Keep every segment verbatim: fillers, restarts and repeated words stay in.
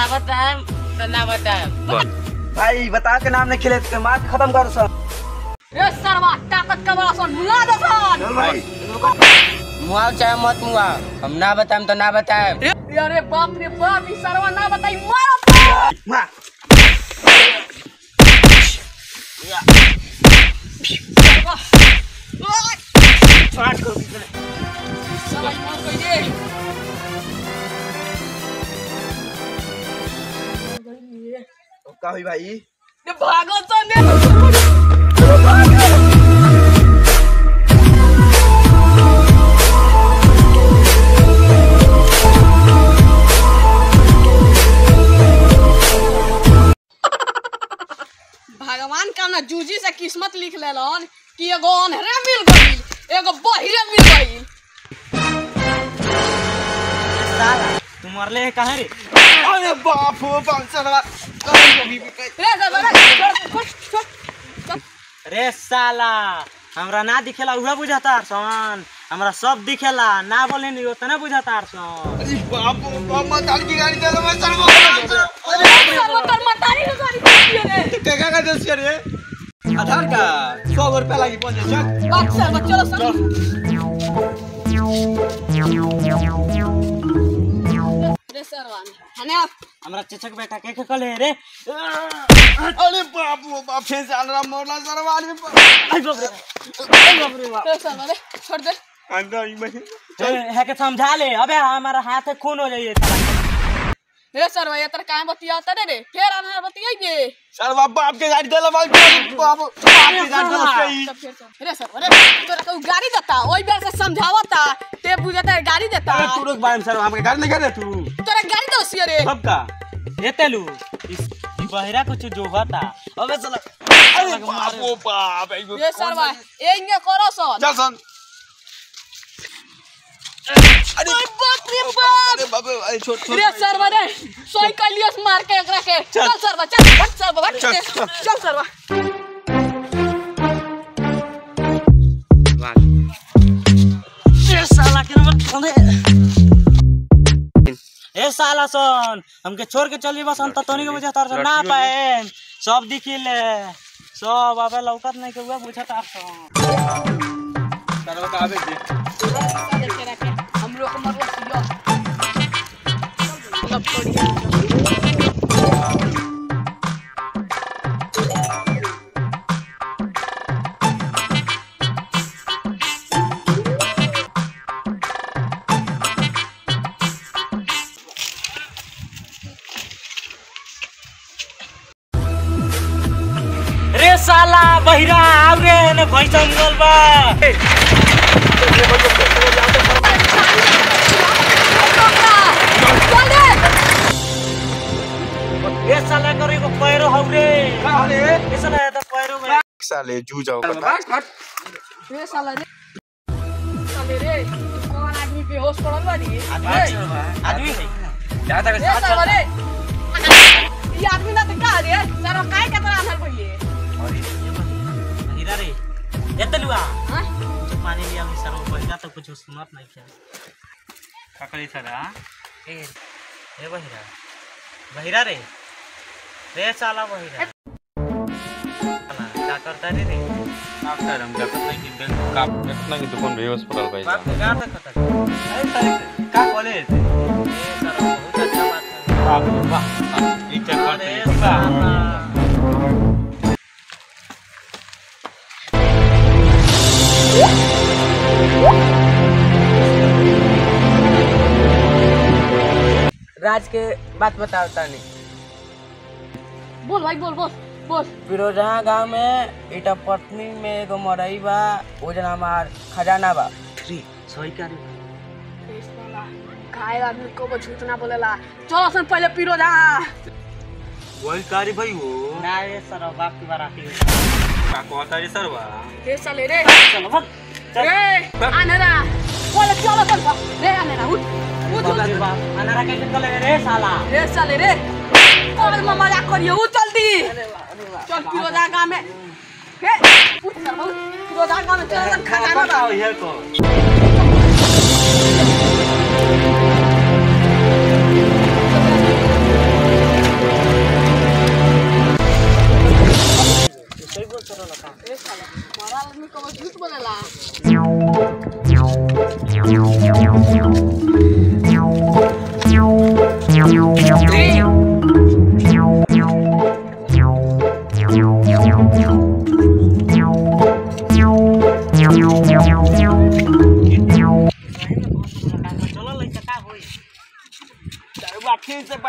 ना बताएं तो ना बताएं भाई बता के नाम ने खिले मार खत्म करो सर। ये सरवा ताकत का बड़ा सोन मुला दो सोन भाई मुआव चाहे मत मुआव हम ना बताएं तो ना बताएं। अरे बाप रे बाप ये सरवा ना बताई मारो मार सरवा स्टार्ट करो सरवा मार कोई दे का हुई भाई ये भागो तो ने भगवान का ना जूजी से किस्मत लिख लेलन कि एगो अनहरे मिल गई एगो बहिरे मिल गई। साला तुम्हारे ले कहां रे अरे बाप हो पंचरवा रे साला हमरा ना दिखेला उहे बुझातार सन हमरा सब दिखेला ना बोले नी उतना बुझातार सन। अरे बाप बाप काल की गाड़ी चलो मैं चलबो मटर मतारी के गाड़ी रे केका का दस रे आधार का सौ रुपया लागी पहुंच जा अच्छा चलो चल रे सरवा हने हमरा चचक बेटा के के कले रे। अरे बाप रे बाप से अलरा मोरला सरवान में आई बाप रे आई बाप रे बाप सरवा रे छोड़ दे अंदर ई में चल है के समझा ले अबे हमारा हाथ खून हो जाइए रे सरवा ये तर काहे बतियाता रे फिर अनहर बतियाइए सरवा बाप के गाड़ी देला बाप बाप के गाड़ी सही रे सरवा रे तोरा को गाड़ी देता ओई बेर से समझावता ते बुझाता गाड़ी देता तू रुक बाम सरवा हमके गाड़ी नहीं करे तू तोरा गाड़ी दोसी रे सबका हेतलू इस बहरा कुछ जो होता अबे साला अरे बाप ओ बाप ये सरवा एने करो सन चल सन। अरे बाप रे बाप अरे बाप अरे छोड़ छोड़ रे सरवा रे सोई कलियस मार के एकरा के चल सरवा चल हट सरवा चल सरवा ये साला के नंबर खने ए साला सन हमके छोड़ के चली बसन त तोनी के बुझातार सन ना पाए सब दिखिले सब आबे लौकत नहीं के हुआ बुझातार सन सरवा का आबे देख के रखे हम लोग मरवा सियो सब छोड़ी साला बहिरा आगे ने भैसन गल बा ए साला करे को पैरो हमरे का रे ए साला त पैरो में साले जू जाओ ए साला रे साले रे कौन आदमी बेहोश पड़ल बानी आदमी ज्यादा के साथ चल रे ये आदमी ना त का रे सारा काय के तरह अंदर भइए रे एतलुआ हां तो पानी लिया हम सरो बहिरा तो कुछ सुनत नहीं क्या काकरी सरा ए ए बहिरा बहिरा रे रे साला बहिरा का करता रे रे आप सर हम जब तक नहीं बैंक का कितना की दुकान बेहोश पड़ल भाई बात का तक अरे सर का बोले ए सर बहुत अच्छा बात है वाह वाह एक करते वाह राज के बात बताओ तानी बोल भाई बोल बोल बोल बिरोजहा गांव में इटा पत्नी में एगो मरई बा ओ जना हमार खजाना बा श्री सही करे रे साला काय आदमी को झूठ ना बोलेला चलो सन पहले बिरोजहा वही कारी भाई हो ना रे सर बाप की बात आती का कहता रे सरवा रे साले रे चलो रे आनरा बोल चलो चल रे आनरा उठ अनारा कैसे चले रे साला रे साले रे और मामा जा करियो जल्दी चल पिरोदा गांव में हे उठ सर बहुत पिरोदा गांव में चल खजाना बताओ ये को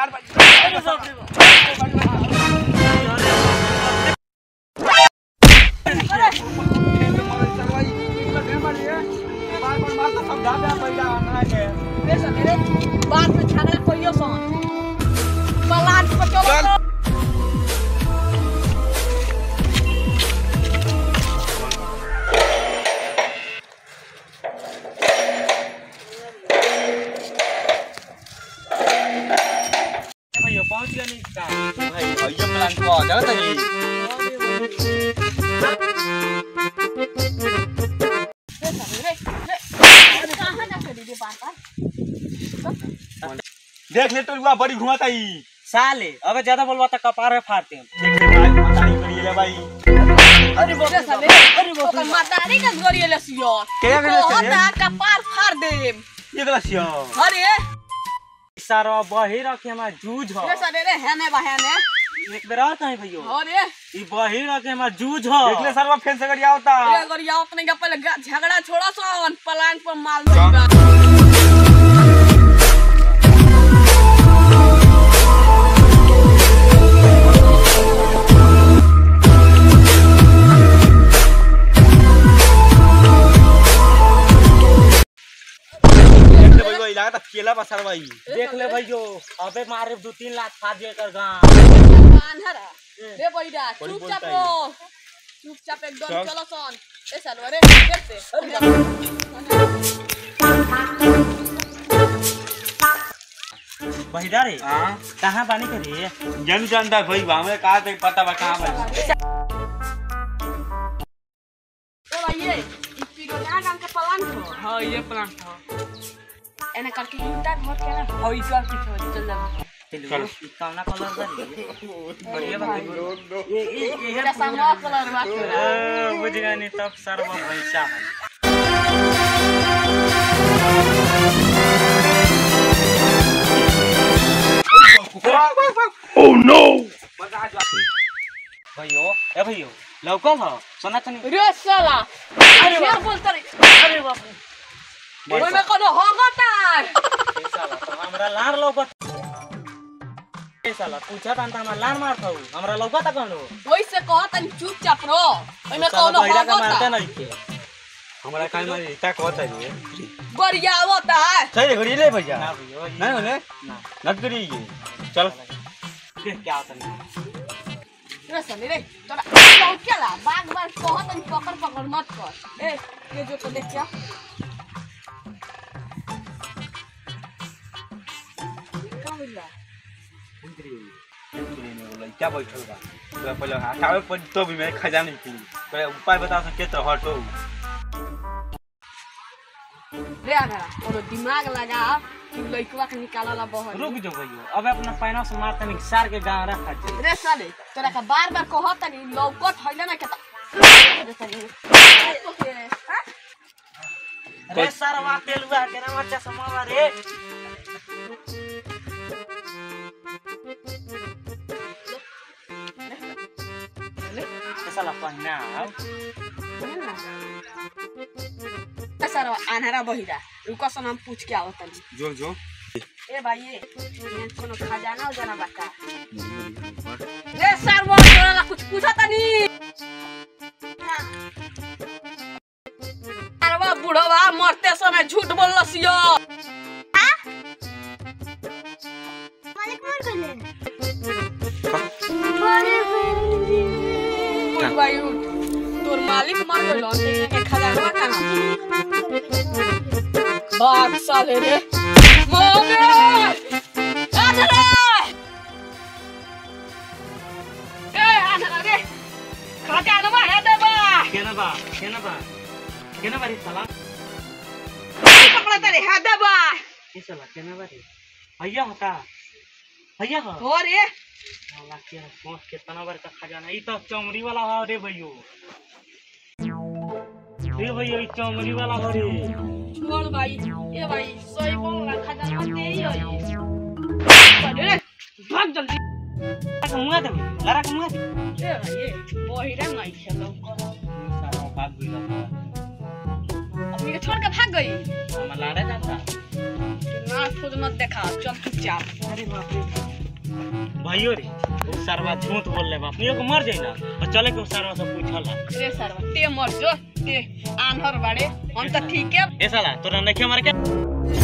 बात देख ले तो हुआ बड़ी घुमाता ही साले अबे ज्यादा बोलवा तो कपार में फाड़ते हैं। देख ले भाई मतारी करिएला भाई अरे वो साले अरे वो मतारी का करिएला सियो क्या करिएला कपार फाड़ दे ये वाला सियो अरे सारा बाहर रखे हमार जूझ हो ये साले रे है ने बाहर ने एक बेरा कहीं भइयो अरे ई बाहर रखे हमार जूझ हो देख ले सारा फेंस कर जावता ये कर जावत नहीं पहले झगड़ा छोड़ा सो पलांग पर मार दूंगा केला बसर भाई देख ले भाई जो अबे मारे दो तीन लाख फाड़ दे कर गा आंधर रे बईदा चुपचाप चुपचाप एकदम चलो सन ए सालो रे करते बईदा रे हां कहां पानी करे जन जानदार भाई बामे का ते पता बा कहां भाई ओ भाई ये पिगो ना नाम के पलान हो हां ये पलान हो एने करके हिंटा मत करना और इस बार पीछे चल जा चलो कावना कलर कर ये बात है ये ये ये सामना कलर बात है बुझगा नहीं तब सर्व भैंसा ओह नो भैया ए भैया लौका था सोना तनी रे साला क्या बोलता रे अरे बाबू ओए में कोनो होगा तार ए साला तो हमरा लार लौकत ए साला पूछा त हमरा लार मार थाऊ हमरा लौकत कोनो ओइ से कहत न चुपचाप रो ओइ में कोनो होगा तार मारते नहीं के हमरा काई मारी हिता कहत है बढ़िया होता है सही घड़ी ले भैया ना भैया नहीं होने नट करी चल क्या होता है रे साले रे तोरा लौकेला बार बार कहत न पकड़ पकड़ मत कर ए ये जो तो देख क्या क्या बैठल बा तोरा पहिले हटावे पर तो भी मैं खजा नहीं की तोरा उपाय बता सके केत्र हटो रे आगरा कोनो दिमाग लगा कि लइकवा के निकालला बहन रुक जो भइयो अब अपना पैना से मार तनी सार के गांव रखा जे रे साले तोरा का बार-बार कहत तनी लौकत हइला ना के रे सारवा तेलवा के ना मचा समावा रे साला पन्ना ए सारा अनहरा बहिरा उको से हम पूछ के आवत जो जो ए भाई ये कोनो खजाना हो जाना बता ए सर वो तोला कुछ पूछा तनी अरवा बुढ़वा मरते समय झूठ बोललस यो हां मालिक मार गले मारे बहिरी भाई तोर मालिक मर गइल के खजाना का नाम बाप साले रे मोरे आधरा ए आधरा रे खजाना में है देबा केना बा केना बा केना बारी साला पकड़ा तेरे है देबा ई साला केना बारी भैया हटा भैया हो रे वाला क्या सोच के तनावर का खजाना ई तो चमड़ी वाला हो रे भइयो रे भइयो ई चमड़ी वाला हो रे छोड़ भाई ए भाई सही बोला खजाना दे यो रे भाग जल्दी मुंगा दे लरा मुंगा दे ए भाई ये बहिरा नहीं चलो सारा भाग गई अपनी के छोड़ के भाग गई हम लड़ा जाता ना खुद मत देखा चल चुपचाप अरे बाप रे भाइयों रे वो सरवा झूठ बोल ले बाप नियो को मर जाई ना और चले को सरवा से पूछला रे सरवा ते मर जो ते आनहर बाड़े हम त ठीक है ए साला तोरा नखे मार के